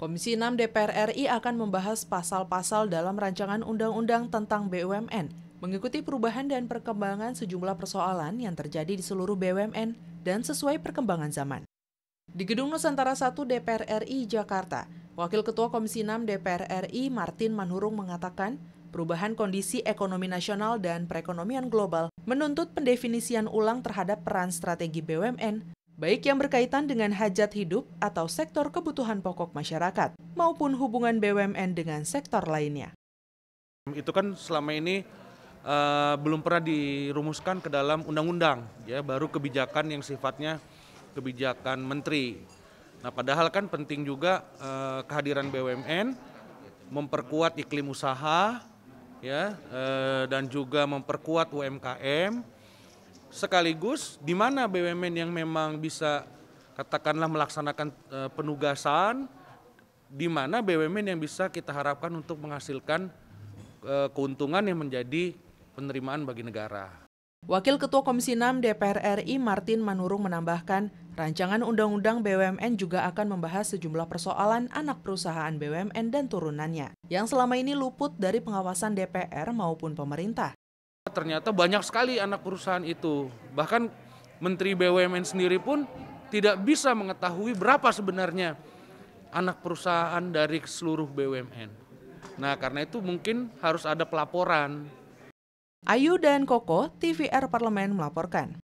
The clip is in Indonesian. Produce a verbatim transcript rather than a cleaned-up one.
Komisi enam D P R R I akan membahas pasal-pasal dalam rancangan undang-undang tentang B U M N, mengikuti perubahan dan perkembangan sejumlah persoalan yang terjadi di seluruh B U M N dan sesuai perkembangan zaman. Di Gedung Nusantara satu D P R R I Jakarta, Wakil Ketua Komisi enam D P R R I Martin Manurung mengatakan, perubahan kondisi ekonomi nasional dan perekonomian global menuntut pendefinisian ulang terhadap peran strategi B U M N, baik yang berkaitan dengan hajat hidup atau sektor kebutuhan pokok masyarakat, maupun hubungan B U M N dengan sektor lainnya. Itu kan selama ini uh, belum pernah dirumuskan ke dalam undang-undang, ya, baru kebijakan yang sifatnya kebijakan menteri. Nah, padahal kan penting juga uh, kehadiran B U M N memperkuat iklim usaha, ya, uh, dan juga memperkuat U M K M. Sekaligus di mana B U M N yang memang bisa katakanlah melaksanakan e, penugasan, di mana B U M N yang bisa kita harapkan untuk menghasilkan e, keuntungan yang menjadi penerimaan bagi negara. Wakil Ketua Komisi enam D P R R I Martin Manurung menambahkan, rancangan undang-undang B U M N juga akan membahas sejumlah persoalan anak perusahaan B U M N dan turunannya yang selama ini luput dari pengawasan D P R maupun pemerintah. Ternyata banyak sekali anak perusahaan itu, bahkan Menteri B U M N sendiri pun tidak bisa mengetahui berapa sebenarnya anak perusahaan dari seluruh B U M N. Nah, karena itu mungkin harus ada pelaporan. Ayu dan Koko, T V R Parlemen melaporkan.